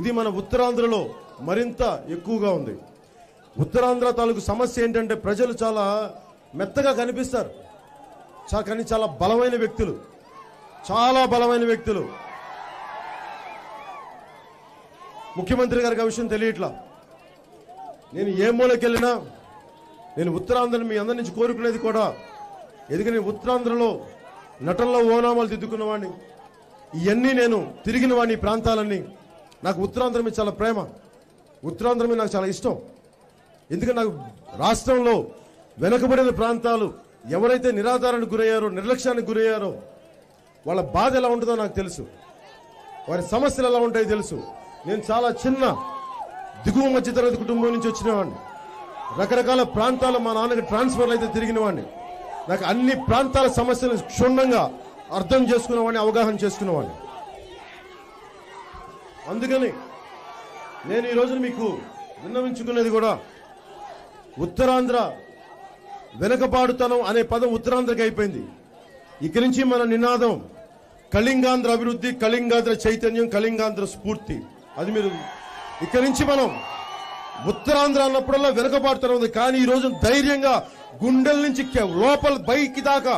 ఇది మన ఉత్తరాంధ్రలో మరింత ఎక్కువగా ఉంది. ఉత్తరాంధ్ర తాలూకు సమస్య ఏంటంటే ప్రజలు చాలా మెత్తగా కనిపిస్తారు, కానీ చాలా బలమైన వ్యక్తులు, చాలా బలమైన వ్యక్తులు. ముఖ్యమంత్రి గారికి ఆ విషయం తెలియట్లా. నేను ఏ మూలకి వెళ్ళినా నేను ఉత్తరాంధ్రను మీ అందరి నుంచి కోరుకునేది కూడా, ఎందుకని ఉత్తరాంధ్రలో నటనలో ఓనామాలు దిద్దుకున్న వాడిని, ఇవన్నీ నేను తిరిగిన వాడిని, ఈ ప్రాంతాలన్నీ. నాకు ఉత్తరాంధ్ర మీద చాలా ప్రేమ, ఉత్తరాంధ్ర మీద నాకు చాలా ఇష్టం. ఎందుకంటే నాకు రాష్ట్రంలో వెనుకబడిన ప్రాంతాలు ఎవరైతే నిరాధారానికి గురయ్యారో, నిర్లక్ష్యానికి గురయ్యారో, వాళ్ళ బాధ ఎలా ఉంటుందో నాకు తెలుసు, వారి సమస్యలు ఎలా ఉంటాయో తెలుసు. నేను చాలా చిన్న దిగువ మధ్యతరగతి కుటుంబం నుంచి వచ్చినవాడిని, రకరకాల ప్రాంతాల మా నాన్నకి ట్రాన్స్ఫర్లు అయితే తిరిగినవాడిని. నాకు అన్ని ప్రాంతాల సమస్యలు క్షుణ్ణంగా అర్థం చేసుకునేవాడిని, అవగాహన చేసుకునేవాడిని. అందుకని నేను ఈరోజు మీకు విన్నవించుకునేది కూడా, ఉత్తరాంధ్ర వెనకబాడుతనం అనే పదం ఉత్తరాంధ్రకి అయిపోయింది. ఇక్కడి నుంచి మన నినాదం కళింగాంధ్ర అభివృద్ధి, కళింగాంధ్ర చైతన్యం, కళింగాంధ్ర స్ఫూర్తి. అది మీరు ఇక్కడి నుంచి మనం ఉత్తరాంధ్ర అన్నప్పుడల్లా వెనకబాడుతనం ఉంది, కానీ ఈరోజు ధైర్యంగా గుండెల నుంచి లోపల బైకి దాకా,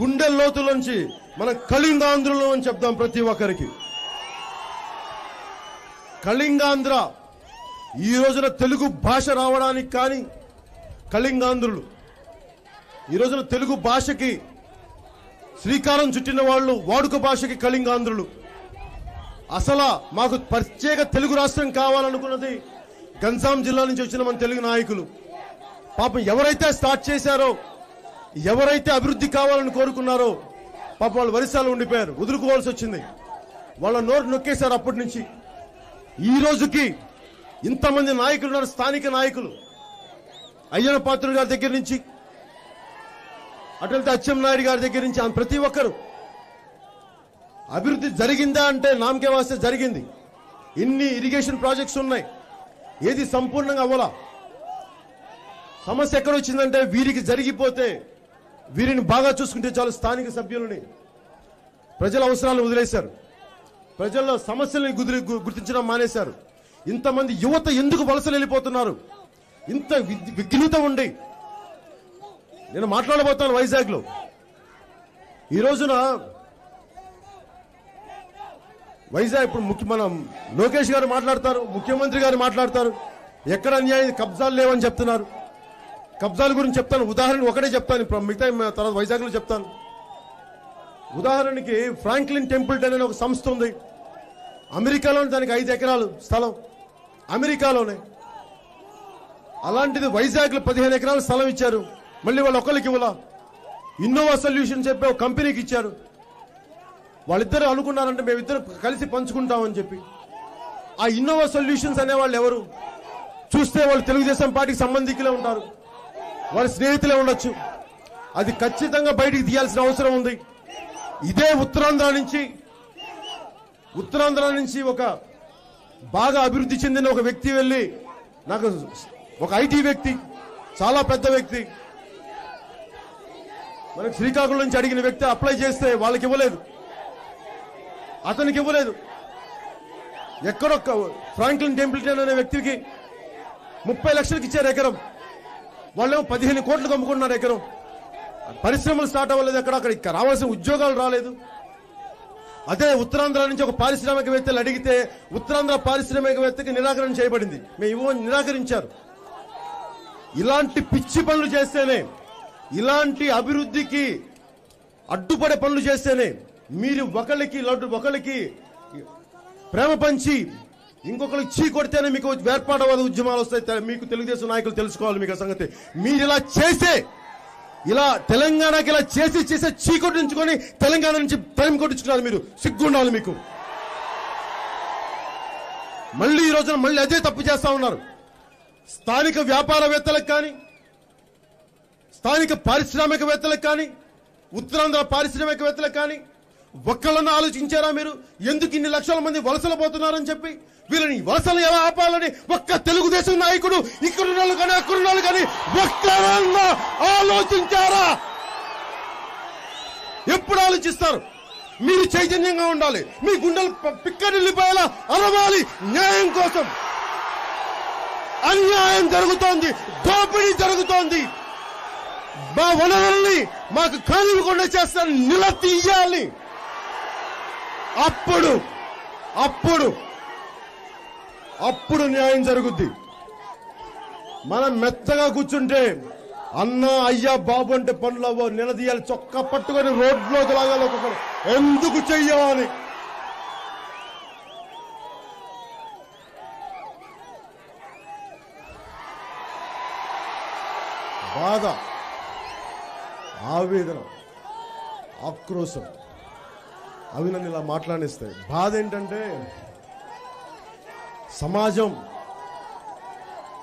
గుండెల లోతుల నుంచి మనం కళింగాంధ్రలో అని చెప్దాం ప్రతి ఒక్కరికి. కళింగాంధ్ర ఈ రోజున తెలుగు భాష రావడానికి కానీ, కళింగాంధ్రులు ఈ రోజున తెలుగు భాషకి శ్రీకారం చుట్టిన వాళ్ళు, వాడుక భాషకి కళింగాంధ్రులు. అసలు మాకు ప్రత్యేక తెలుగు రాష్ట్రం కావాలనుకున్నది గంజాం జిల్లా నుంచి వచ్చిన మన తెలుగు నాయకులు. పాపం ఎవరైతే స్టార్ట్ చేశారో, ఎవరైతే అభివృద్ధి కావాలని కోరుకున్నారో, పాపం వాళ్ళు వరిసాలు ఉండిపోయారు, వదులుకోవాల్సి వచ్చింది, వాళ్ళ నోరు నొక్కేశారు. అప్పటి నుంచి ఈ రోజుకి ఇంతమంది నాయకులు ఉన్నారు, స్థానిక నాయకులు. అయ్యన పాత్రుడు గారి దగ్గర నుంచి అటల్తే అచ్చెన్నాయుడు గారి దగ్గర నుంచి ప్రతి ఒక్కరు. అభివృద్ధి జరిగిందా అంటే నామకే వాస్తే జరిగింది. ఇన్ని ఇరిగేషన్ ప్రాజెక్ట్స్ ఉన్నాయి, ఏది సంపూర్ణంగా అవ్వలా. సమస్య ఎక్కడ వచ్చిందంటే వీరికి జరిగిపోతే, వీరిని బాగా చూసుకుంటే చాలు, స్థానిక సభ్యులని ప్రజల అవసరాలను వదిలేశారు, ప్రజల సమస్యలను గుర్తించడం మానేశారు. ఇంతమంది యువత ఎందుకు వలసలు వెళ్ళిపోతున్నారు? ఇంత విఘ్నత ఉండి నేను మాట్లాడబోతాను. వైజాగ్లో ఈ రోజున వైజాగ్ ఇప్పుడు మనం లోకేష్ గారు మాట్లాడతారు, ముఖ్యమంత్రి గారు మాట్లాడతారు, ఎక్కడ అన్యాయం, కబ్జాలు లేవని చెప్తున్నారు. కబ్జాల గురించి చెప్తాను, ఉదాహరణ ఒకటే చెప్తాను, మిగతా తర్వాత వైజాగ్లో చెప్తాను. ఉదాహరణకి ఫ్రాంక్లిన్ టెంపుల్టన్ అనే ఒక సంస్థ ఉంది అమెరికాలోనే, దానికి 5 ఎకరాలు స్థలం అమెరికాలోనే. అలాంటిది వైజాగ్లో 15 ఎకరాల స్థలం ఇచ్చారు, మళ్ళీ వాళ్ళు ఒకరికి ఇవ్వాల. ఇన్నోవా సొల్యూషన్ చెప్పి ఒక కంపెనీకి ఇచ్చారు. వాళ్ళిద్దరు అనుకున్నారంటే మేమిద్దరు కలిసి పంచుకుంటామని చెప్పి. ఆ ఇన్నోవా సొల్యూషన్స్ అనేవాళ్ళు ఎవరు? చూస్తే వాళ్ళు తెలుగుదేశం పార్టీకి సంబంధికులే ఉంటారు, వాళ్ళ స్నేహితులే ఉండొచ్చు. అది ఖచ్చితంగా బయటికి తీయాల్సిన అవసరం ఉంది. ఇదే ఉత్తరాంధ్ర నుంచి ఒక బాగా అభివృద్ధి చెందిన ఒక వ్యక్తి వెళ్ళి, నాకు ఒక ఐటీ వ్యక్తి, చాలా పెద్ద వ్యక్తి, మనకు శ్రీకాకుళం నుంచి అడిగిన వ్యక్తి అప్లై చేస్తే వాళ్ళకి ఇవ్వలేదు, అతనికి ఇవ్వలేదు. ఎక్కడో ఫ్రాంక్లిన్ టెంపుల్టన్ అనే వ్యక్తికి 30 లక్షలకు ఇచ్చారు ఎకరం, వాళ్ళేమో 15 కోట్లు కమ్ముకున్నారు ఎకరం. పరిశ్రమలు స్టార్ట్ అవ్వలేదు, అక్కడ రావాల్సిన ఉద్యోగాలు రాలేదు. అదే ఉత్తరాంధ్ర నుంచి ఒక పారిశ్రామికవేత్తలు అడిగితే ఉత్తరాంధ్ర పారిశ్రామికవేత్తకి నిరాకరణ చేయబడింది, మేము ఇవ్వని నిరాకరించారు. ఇలాంటి పిచ్చి పనులు చేస్తేనే, ఇలాంటి అభివృద్ధికి అడ్డుపడే పనులు చేస్తేనే, మీరు ఒకళ్ళకి ప్రేమ పంచి ఇంకొకరికి చీ కొడితేనే మీకు ఏర్పాటవాద ఉద్యమాలు వస్తాయి. మీకు తెలుగుదేశం నాయకులు తెలుసుకోవాలి మీకు ఆ సంగతి. మీరు ఇలా చేస్తే, ఇలా తెలంగాణకి ఇలా చేసి చీకొట్టించుకొని తెలంగాణ నుంచి ప్రేమ కొట్టించుకున్నారు, మీరు సిగ్గుండాలి మీకు. మళ్ళీ ఈ రోజున మళ్ళీ అదే తప్పు చేస్తా ఉన్నారు. స్థానిక వ్యాపారవేత్తలకు కానీ, స్థానిక పారిశ్రామికవేత్తలకు కానీ, ఉత్తరాంధ్ర పారిశ్రామికవేత్తలకు కానీ ఒక్కళ్ళని ఆలోచించారా మీరు? ఎందుకు ఇన్ని లక్షల మంది వలసలు పోతున్నారని చెప్పి, వీళ్ళని వలసలు ఎలా ఆపాలని ఒక్క తెలుగుదేశం నాయకుడు ఇక్కడున్నాళ్ళు కానీ అక్కడున్నాళ్ళు కానీ ఒక్కరన్నా ఆలోచించారా? ఎప్పుడు ఆలోచిస్తారు? మీరు చైతన్యంగా ఉండాలి, మీ గుండెలు పిక్కడిల్లిపోయేలా అరవాలి న్యాయం కోసం. అన్యాయం జరుగుతోంది, దోపిడీ జరుగుతోంది, మా వనరుల్ని మాకు కానివ్వకుండా చేస్తాను నిలదీయాలి. అప్పుడు అప్పుడు అప్పుడు న్యాయం జరుగుద్ది. మనం మెత్తగా కూర్చుంటే అన్న అయ్యా బాబు అంటే పనులు అవ్వ నిలదీయాలి, చొక్క పట్టుకొని రోడ్లోకి లాగాలి ఒక్కొక్కరు, ఎందుకు చెయ్యాలని. బాధ, ఆవేదన, ఆక్రోశం అవి నన్ను ఇలా మాట్లాడిస్తాయి. బాధ ఏంటంటే సమాజం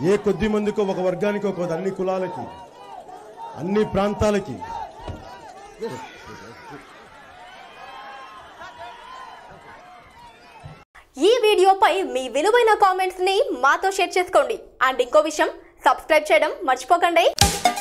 ఏ కొద్ది మందికో, ఒక వర్గానికో కాదు, అన్ని కులాలకి, అన్ని ప్రాంతాలకి, ఈ వీడియోపై మీ విలువైన కామెంట్స్ ని మాతో షేర్ చేసుకోండి. అండ్ ఇంకో విషయం, సబ్స్క్రైబ్ చేయడం మర్చిపోకండి.